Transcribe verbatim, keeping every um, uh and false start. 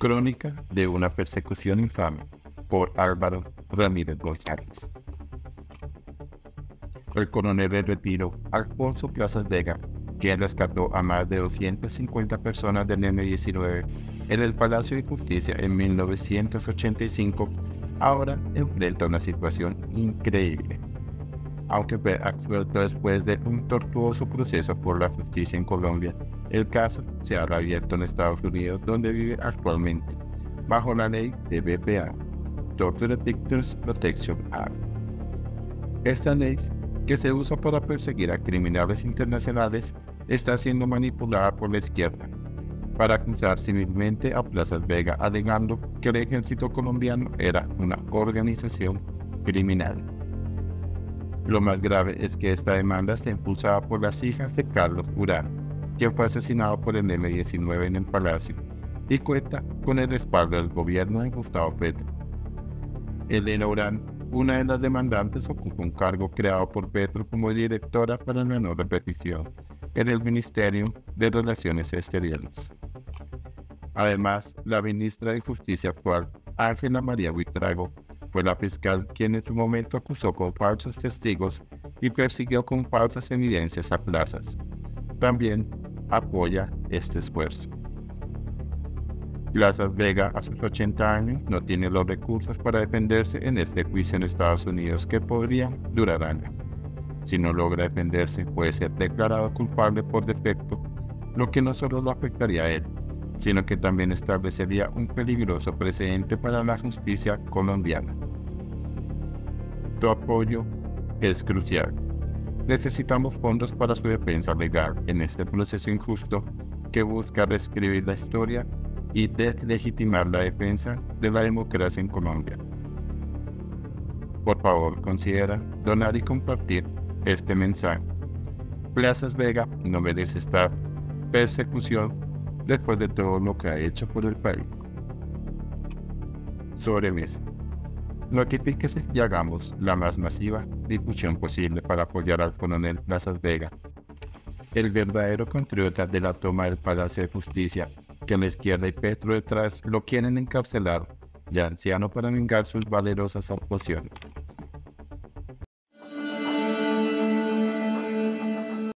Crónica de una persecución infame por Álvaro Ramírez González. El coronel en retiro Alfonso Plazas Vega, quien rescató a más de doscientas cincuenta personas del eme diecinueve en el Palacio de Justicia en mil novecientos ochenta y cinco, ahora enfrenta una situación increíble. Aunque fue absuelto después de un tortuoso proceso por la justicia en Colombia, el caso se ha reabierto en Estados Unidos, donde vive actualmente, bajo la ley de be pe a, Torture Victims Protection Act. Esta ley, que se usa para perseguir a criminales internacionales, está siendo manipulada por la izquierda para acusar civilmente a Plazas Vega, alegando que el ejército colombiano era una organización criminal. Lo más grave es que esta demanda está impulsada por las hijas de Carlos Urán, quien fue asesinado por el eme diecinueve en el Palacio, y cuenta con el respaldo del gobierno de Gustavo Petro. Elena Urán, una de las demandantes, ocupa un cargo creado por Petro como directora para la no repetición en el Ministerio de Relaciones Exteriores. Además, la ministra de Justicia actual, Ángela María Buitrago, fue la fiscal quien en su momento acusó con falsos testigos y persiguió con falsas evidencias a Plazas. También apoya este esfuerzo. Plazas Vega, a sus ochenta años, no tiene los recursos para defenderse en este juicio en Estados Unidos, que podría durar años. Si no logra defenderse, puede ser declarado culpable por defecto, lo que no solo lo afectaría a él, sino que también establecería un peligroso precedente para la justicia colombiana. Tu apoyo es crucial. Necesitamos fondos para su defensa legal en este proceso injusto que busca reescribir la historia y deslegitimar la defensa de la democracia en Colombia. Por favor, considera donar y compartir este mensaje. Plazas Vega no merece esta persecución después de todo lo que ha hecho por el país. Sobremesa. Notifíquese y hagamos la más masiva difusión posible para apoyar al coronel Plazas Vega, el verdadero patriota de la toma del Palacio de Justicia, que la izquierda y Petro detrás lo quieren encarcelar, ya anciano, para vengar sus valerosas actuaciones.